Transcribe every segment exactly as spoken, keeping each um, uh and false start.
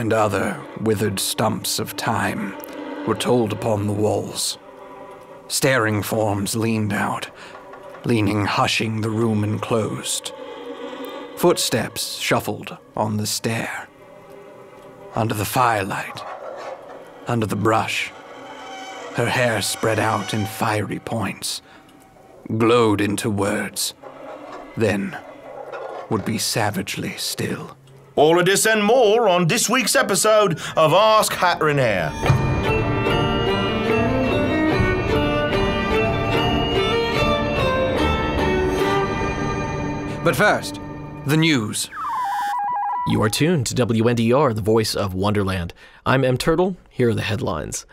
and other withered stumps of time were told upon the walls. Staring forms leaned out, leaning hushing the room enclosed. Footsteps shuffled on the stair. Under the firelight, under the brush, her hair spread out in fiery points, glowed into words, then would be savagely still. All of this and more on this week's episode of Ask Hatter and Hare. But first, the news. You are tuned to W N D R, the voice of Wonderland. I'm M Turtle. Here are the headlines.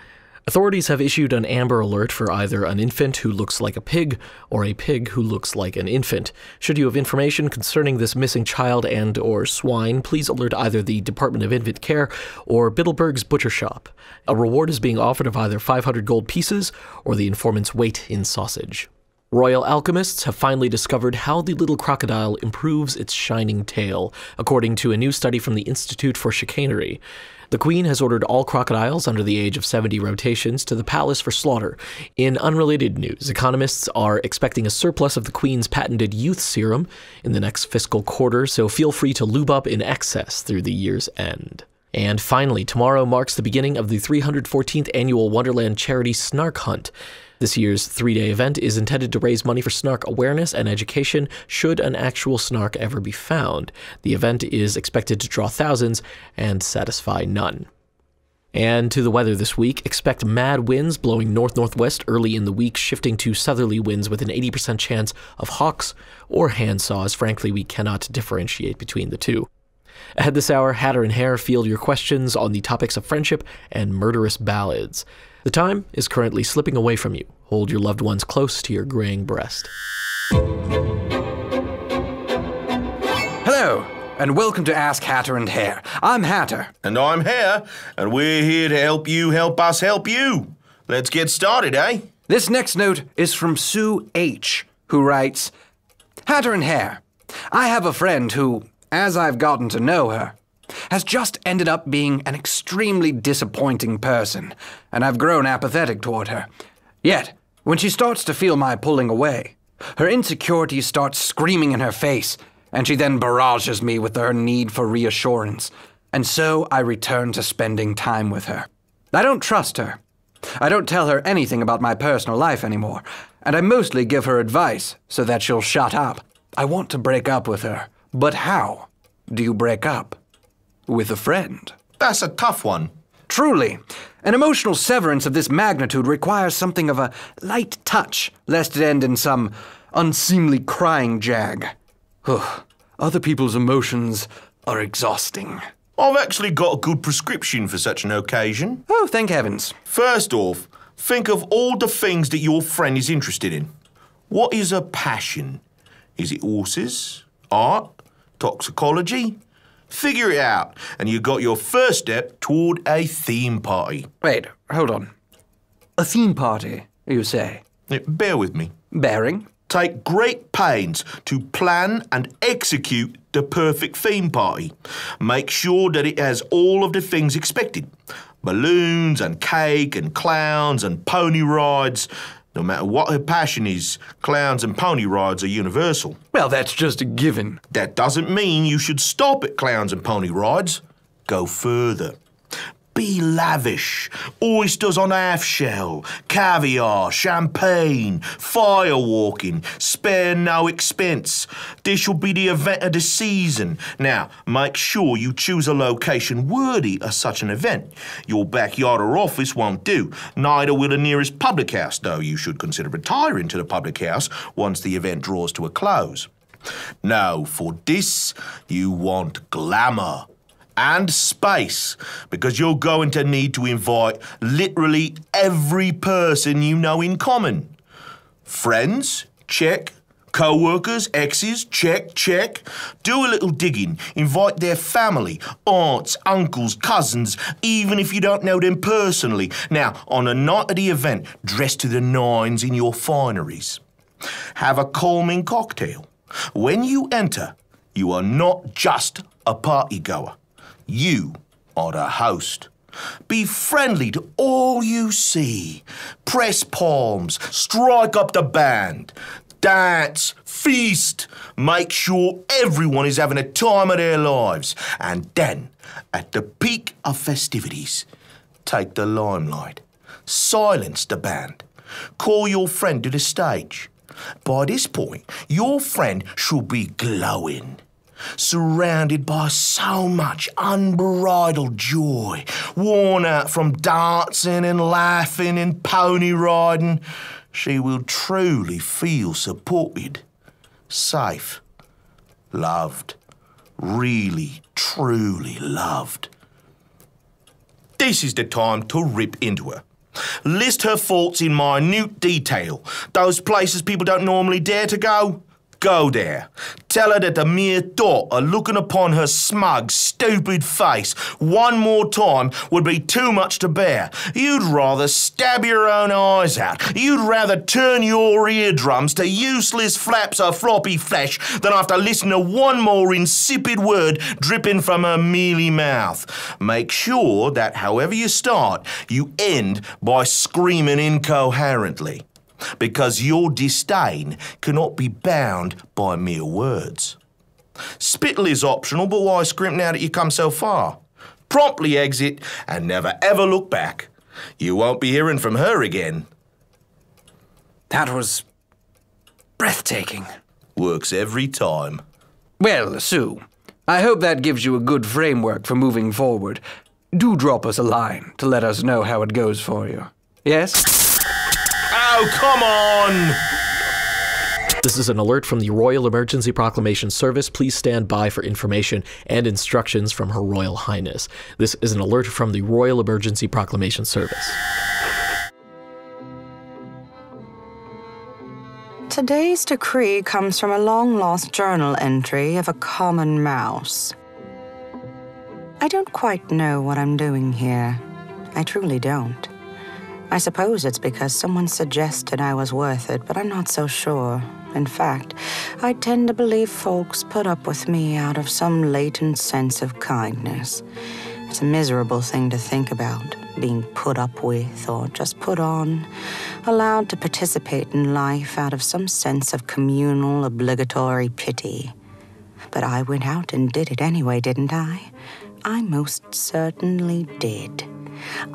Authorities have issued an amber alert for either an infant who looks like a pig or a pig who looks like an infant. Should you have information concerning this missing child and or swine, please alert either the Department of Infant Care or Biddleberg's Butcher Shop. A reward is being offered of either five hundred gold pieces or the informant's weight in sausage. Royal alchemists have finally discovered how the little crocodile improves its shining tail, according to a new study from the Institute for Chicanery. The Queen has ordered all crocodiles under the age of seventy rotations to the palace for slaughter. In unrelated news, economists are expecting a surplus of the Queen's patented youth serum in the next fiscal quarter, so feel free to lube up in excess through the year's end. And finally, tomorrow marks the beginning of the three hundred fourteenth annual Wonderland Charity Snark Hunt. This year's three-day event is intended to raise money for snark awareness and education should an actual snark ever be found. The event is expected to draw thousands and satisfy none. And to the weather this week, expect mad winds blowing north-northwest early in the week, shifting to southerly winds with an eighty percent chance of hawks or handsaws. Frankly, we cannot differentiate between the two. Ahead this hour, Hatter and Hare field your questions on the topics of friendship and murderous ballads. The time is currently slipping away from you. Hold your loved ones close to your graying breast. Hello, and welcome to Ask Hatter and Hare. I'm Hatter. And I'm Hare, and we're here to help you help us help you. Let's get started, eh? This next note is from Sue H., who writes, Hatter and Hare, I have a friend who, as I've gotten to know her, has just ended up being an extremely disappointing person, and I've grown apathetic toward her. Yet, when she starts to feel my pulling away, her insecurities start screaming in her face, and she then barrages me with her need for reassurance, and so I return to spending time with her. I don't trust her. I don't tell her anything about my personal life anymore, and I mostly give her advice so that she'll shut up. I want to break up with her. But how do you break up with a friend? That's a tough one. Truly. An emotional severance of this magnitude requires something of a light touch, lest it end in some unseemly crying jag. Other people's emotions are exhausting. I've actually got a good prescription for such an occasion. Oh, thank heavens. First off, think of all the things that your friend is interested in. What is a passion? Is it horses? Art? Toxicology? Figure it out, and you got your first step toward a theme party. Wait, hold on. A theme party, you say? Yeah, bear with me. Bearing? Take great pains to plan and execute the perfect theme party. Make sure that it has all of the things expected. Balloons and cake and clowns and pony rides. No matter what her passion is, clowns and pony rides are universal. Well, that's just a given. That doesn't mean you should stop at clowns and pony rides. Go further. Be lavish. Oysters on half shell, caviar, champagne, firewalking. Spare no expense. This will be the event of the season. Now, make sure you choose a location worthy of such an event. Your backyard or office won't do. Neither will the nearest public house, though you should consider retiring to the public house once the event draws to a close. Now, for this, you want glamour. And space, because you're going to need to invite literally every person you know in common. Friends? Check. Co-workers? Exes? Check, check. Do a little digging. Invite their family, aunts, uncles, cousins, even if you don't know them personally. Now, on the night of the event, dress to the nines in your fineries. Have a calming cocktail. When you enter, you are not just a party goer. You or a host. Be friendly to all you see. Press palms, strike up the band, dance, feast. Make sure everyone is having a time of their lives. And then, at the peak of festivities, take the limelight. Silence the band. Call your friend to the stage. By this point, your friend should be glowing, surrounded by so much unbridled joy, worn out from dancing and laughing and pony riding. She will truly feel supported, safe, loved, really, truly loved. This is the time to rip into her. List her faults in minute detail. Those places people don't normally dare to go, go there. Tell her that the mere thought of looking upon her smug, stupid face one more time would be too much to bear. You'd rather stab your own eyes out. You'd rather turn your eardrums to useless flaps of floppy flesh than after listening to one more insipid word dripping from her mealy mouth. Make sure that however you start, you end by screaming incoherently, because your disdain cannot be bound by mere words. Spittle is optional, but why scrimp now that you come so far? Promptly exit and never ever look back. You won't be hearing from her again. That was breathtaking. Works every time. Well, Sue, I hope that gives you a good framework for moving forward. Do drop us a line to let us know how it goes for you. Yes? Oh, come on! This is an alert from the Royal Emergency Proclamation Service. Please stand by for information and instructions from Her Royal Highness. This is an alert from the Royal Emergency Proclamation Service. Today's decree comes from a long-lost journal entry of a common mouse. I don't quite know what I'm doing here. I truly don't. I suppose it's because someone suggested I was worth it, but I'm not so sure. In fact, I tend to believe folks put up with me out of some latent sense of kindness. It's a miserable thing to think about, being put up with or just put on, allowed to participate in life out of some sense of communal, obligatory pity. But I went out and did it anyway, didn't I? I most certainly did.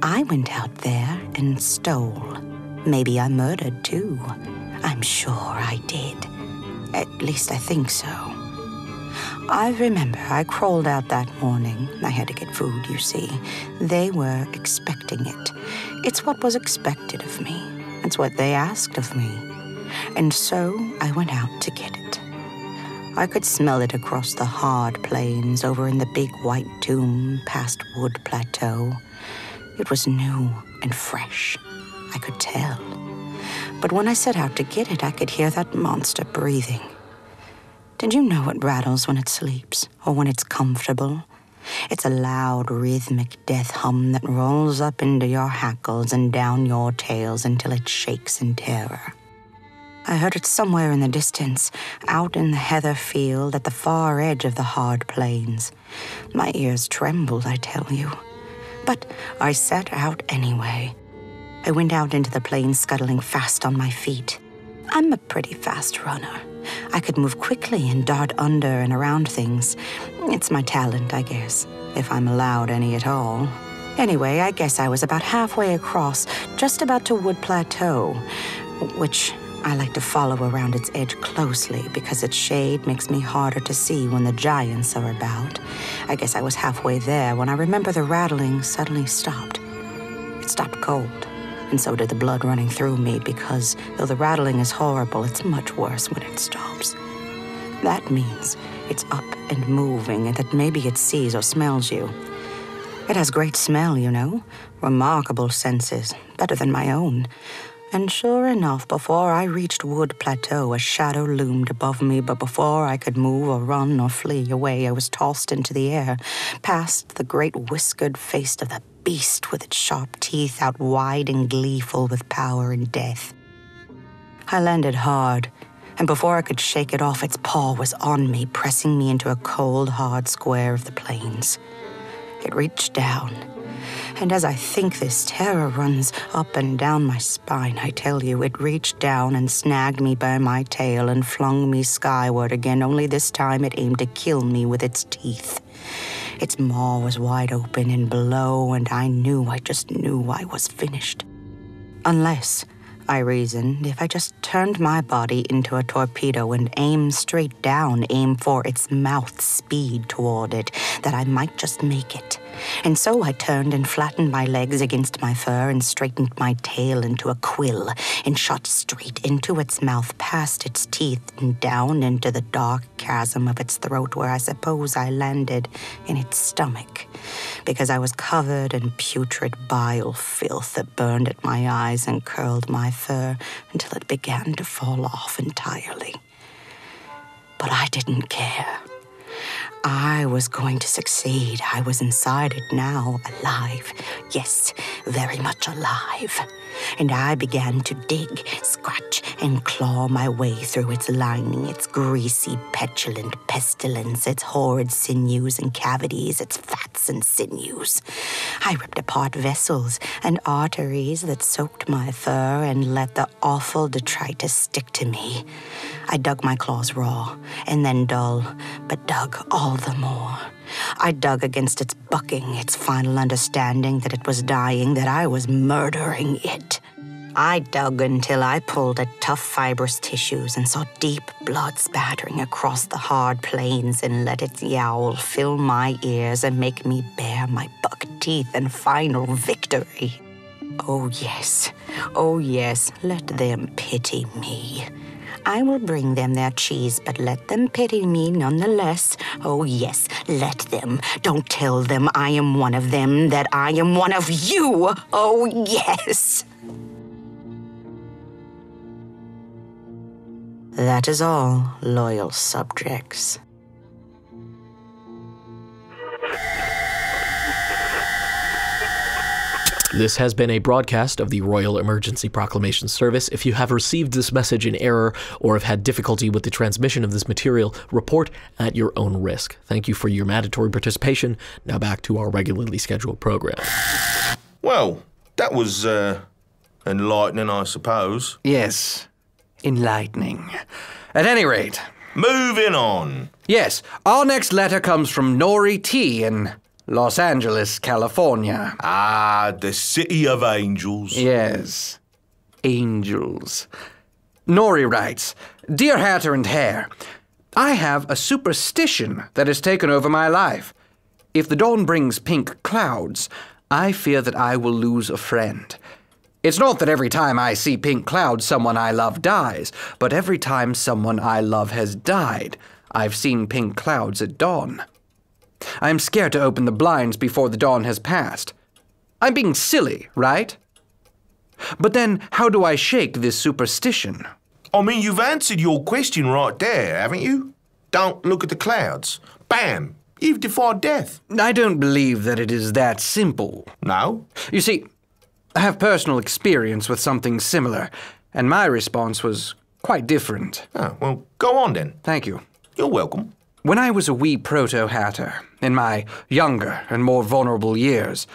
I went out there and stole. Maybe I murdered, too. I'm sure I did. At least I think so. I remember I crawled out that morning. I had to get food, you see. They were expecting it. It's what was expected of me. It's what they asked of me. And so I went out to get it. I could smell it across the hard plains, over in the big white tomb, past Wood Plateau. It was new and fresh. I could tell. But when I set out to get it, I could hear that monster breathing. Did you know it rattles when it sleeps, or when it's comfortable? It's a loud, rhythmic death hum that rolls up into your hackles and down your tails until it shakes in terror. I heard it somewhere in the distance, out in the heather field at the far edge of the hard plains. My ears trembled, I tell you. But I set out anyway. I went out into the plain, scuttling fast on my feet. I'm a pretty fast runner. I could move quickly and dart under and around things. It's my talent, I guess, if I'm allowed any at all. Anyway, I guess I was about halfway across, just about to Wood Plateau, which I like to follow around its edge closely because its shade makes me harder to see when the giants are about. I guess I was halfway there when I remember the rattling suddenly stopped. It stopped cold, and so did the blood running through me because though the rattling is horrible, it's much worse when it stops. That means it's up and moving and that maybe it sees or smells you. It has great smell, you know, remarkable senses, better than my own. And sure enough, before I reached Wood Plateau, a shadow loomed above me, but before I could move or run or flee away, I was tossed into the air, past the great whiskered face of the beast with its sharp teeth out wide and gleeful with power and death. I landed hard, and before I could shake it off, its paw was on me, pressing me into a cold, hard square of the plains. It reached down. And as I think this, terror runs up and down my spine. I tell you, it reached down and snagged me by my tail and flung me skyward again, only this time it aimed to kill me with its teeth. Its maw was wide open and below, and I knew, I just knew I was finished. Unless, I reasoned, if I just turned my body into a torpedo and aimed straight down, aimed for its mouth, speed toward it, that I might just make it. And so I turned and flattened my legs against my fur and straightened my tail into a quill and shot straight into its mouth, past its teeth, and down into the dark chasm of its throat, where I suppose I landed in its stomach, because I was covered in putrid bile filth that burned at my eyes and curled my fur until it began to fall off entirely. But I didn't care. I was going to succeed. I was inside it now, alive. Yes, very much alive. And I began to dig, scratch, and claw my way through its lining, its greasy, petulant pestilence, its horrid sinews and cavities, its fats and sinews. I ripped apart vessels and arteries that soaked my fur and let the awful detritus stick to me. I dug my claws raw, and then dull, but dug all the more. I dug against its bucking, its final understanding that it was dying, that I was murdering it. I dug until I pulled at tough, fibrous tissues and saw deep blood spattering across the hard plains and let its yowl fill my ears and make me bare my buck teeth and final victory. Oh, yes. Oh, yes. Let them pity me. I will bring them their cheese, but let them pity me nonetheless. Oh, yes, let them. Don't tell them I am one of them, that I am one of you. Oh, yes. That is all, loyal subjects. This has been a broadcast of the Royal Emergency Proclamation Service. If you have received this message in error or have had difficulty with the transmission of this material, report at your own risk. Thank you for your mandatory participation. Now back to our regularly scheduled program. Well, that was uh, enlightening, I suppose. Yes, enlightening. At any rate. Moving on. Yes, our next letter comes from Nori T in Los Angeles, California. Ah, the city of angels. Yes, angels. Nori writes, Dear Hatter and Hare, I have a superstition that has taken over my life. If the dawn brings pink clouds, I fear that I will lose a friend. It's not that every time I see pink clouds, someone I love dies, but every time someone I love has died, I've seen pink clouds at dawn. I'm scared to open the blinds before the dawn has passed. I'm being silly, right? But then, how do I shake this superstition? I mean, you've answered your question right there, haven't you? Don't look at the clouds. Bam! You've defied death. I don't believe that it is that simple. No? You see, I have personal experience with something similar, and my response was quite different. Oh, well, go on then. Thank you. You're welcome. When I was a wee proto-hatter, in my younger and more vulnerable years,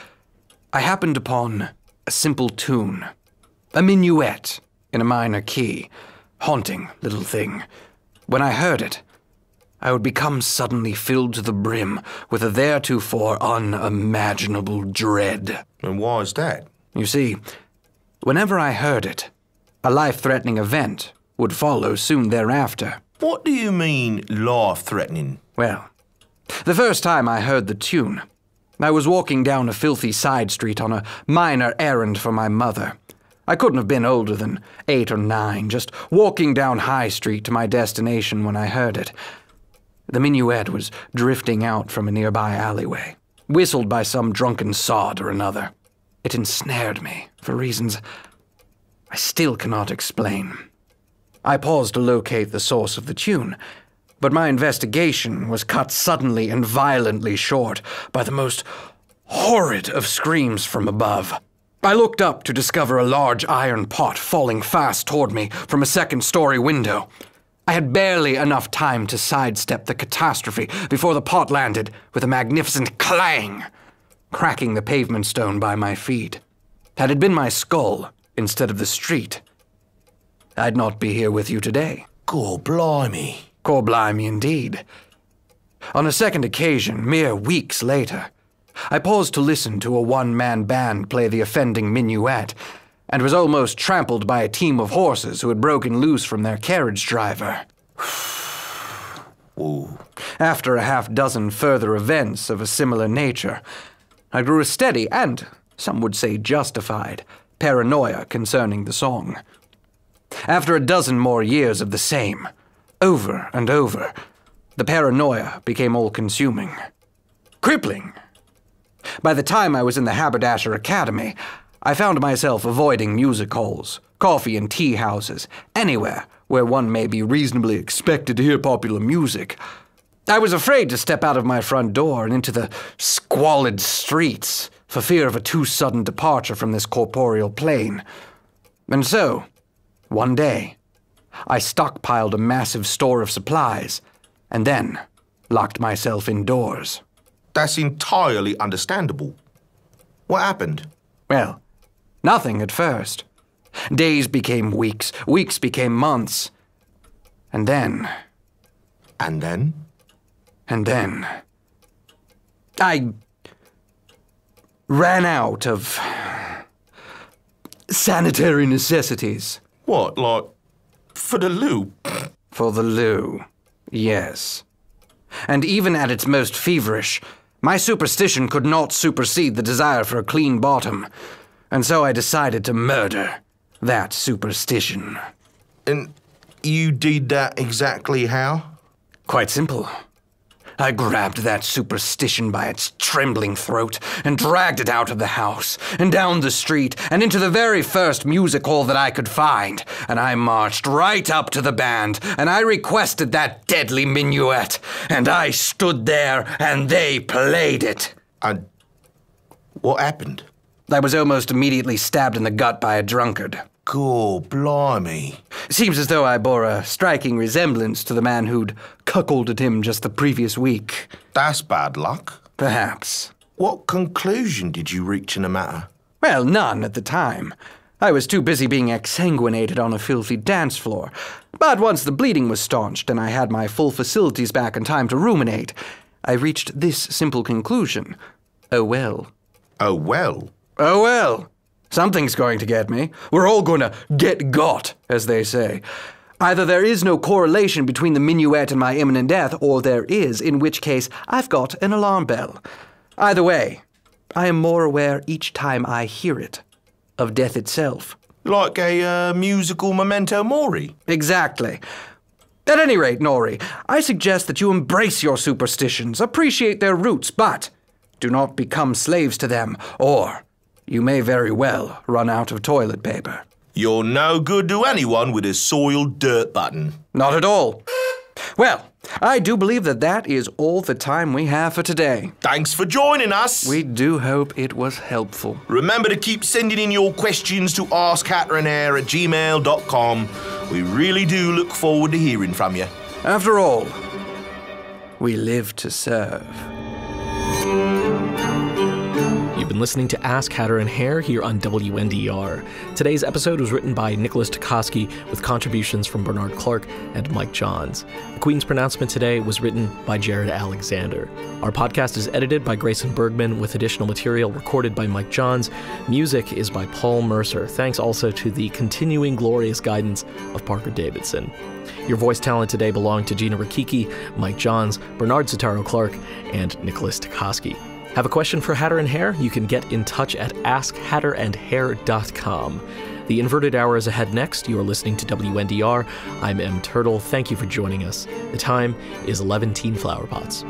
I happened upon a simple tune, a minuet in a minor key, haunting little thing. When I heard it, I would become suddenly filled to the brim with a theretofore unimaginable dread. And why is that? You see, whenever I heard it, a life-threatening event would follow soon thereafter. What do you mean, life-threatening? Well, the first time I heard the tune, I was walking down a filthy side street on a minor errand for my mother. I couldn't have been older than eight or nine, just walking down High Street to my destination when I heard it. The minuet was drifting out from a nearby alleyway, whistled by some drunken sod or another. It ensnared me for reasons I still cannot explain. I paused to locate the source of the tune, but my investigation was cut suddenly and violently short by the most horrid of screams from above. I looked up to discover a large iron pot falling fast toward me from a second-story window. I had barely enough time to sidestep the catastrophe before the pot landed with a magnificent clang cracking the pavement stone by my feet. Had it been my skull instead of the street, I'd not be here with you today. Corblimey. Corblimey indeed. On a second occasion, mere weeks later, I paused to listen to a one-man band play the offending minuet, and was almost trampled by a team of horses who had broken loose from their carriage driver. Ooh. After a half-dozen further events of a similar nature, I grew a steady and, some would say justified, paranoia concerning the song. After a dozen more years of the same, over and over, the paranoia became all-consuming. Crippling! By the time I was in the Haberdasher Academy, I found myself avoiding music halls, coffee and tea houses, anywhere where one may be reasonably expected to hear popular music. I was afraid to step out of my front door and into the squalid streets for fear of a too sudden departure from this corporeal plane. And so, one day, I stockpiled a massive store of supplies and then locked myself indoors. That's entirely understandable. What happened? Well, nothing at first. Days became weeks, weeks became months. And then... And then? And then... I... ran out of... sanitary necessities. What, like... for the loo? For the loo, yes. And even at its most feverish, my superstition could not supersede the desire for a clean bottom. And so I decided to murder that superstition. And you did that exactly how? Quite simple. I grabbed that superstition by its trembling throat and dragged it out of the house and down the street and into the very first music hall that I could find. And I marched right up to the band and I requested that deadly minuet. And I stood there and they played it. And what happened? I was almost immediately stabbed in the gut by a drunkard. Cool, blimey. Seems as though I bore a striking resemblance to the man who'd cuckolded him just the previous week. That's bad luck. Perhaps. What conclusion did you reach in the matter? Well, none at the time. I was too busy being exsanguinated on a filthy dance floor. But once the bleeding was staunched and I had my full facilities back in time to ruminate, I reached this simple conclusion. Oh well. Oh well? Oh well. Something's going to get me. We're all going to get got, as they say. Either there is no correlation between the minuet and my imminent death, or there is, in which case I've got an alarm bell. Either way, I am more aware each time I hear it of death itself. Like a uh, musical memento mori. Exactly. At any rate, Nori, I suggest that you embrace your superstitions, appreciate their roots, but do not become slaves to them, or... you may very well run out of toilet paper. You're no good to anyone with a soiled dirt button. Not at all. Well, I do believe that that is all the time we have for today. Thanks for joining us. We do hope it was helpful. Remember to keep sending in your questions to ask hatter and hare at gmail dot com. We really do look forward to hearing from you. After all, we live to serve. You've been listening to Ask Hatter and Hare here on W N D R. Today's episode was written by Nicholas Tikoski with contributions from Bernard Clark and Mike Johns. The Queen's Pronouncement today was written by Jared Alexander. Our podcast is edited by Grayson Bergman with additional material recorded by Mike Johns. Music is by Paul Mercer. Thanks also to the continuing glorious guidance of Parker Davidson. Your voice talent today belonged to Gina Rakiki, Mike Johns, Bernard Sotaro Clark, and Nicholas Tikoski. Have a question for Hatter and Hare? You can get in touch at ask hatter and hare dot com. The Inverted Hour is ahead next. You are listening to W N D R. I'm M Turtle. Thank you for joining us. The time is eleven teen flower pots.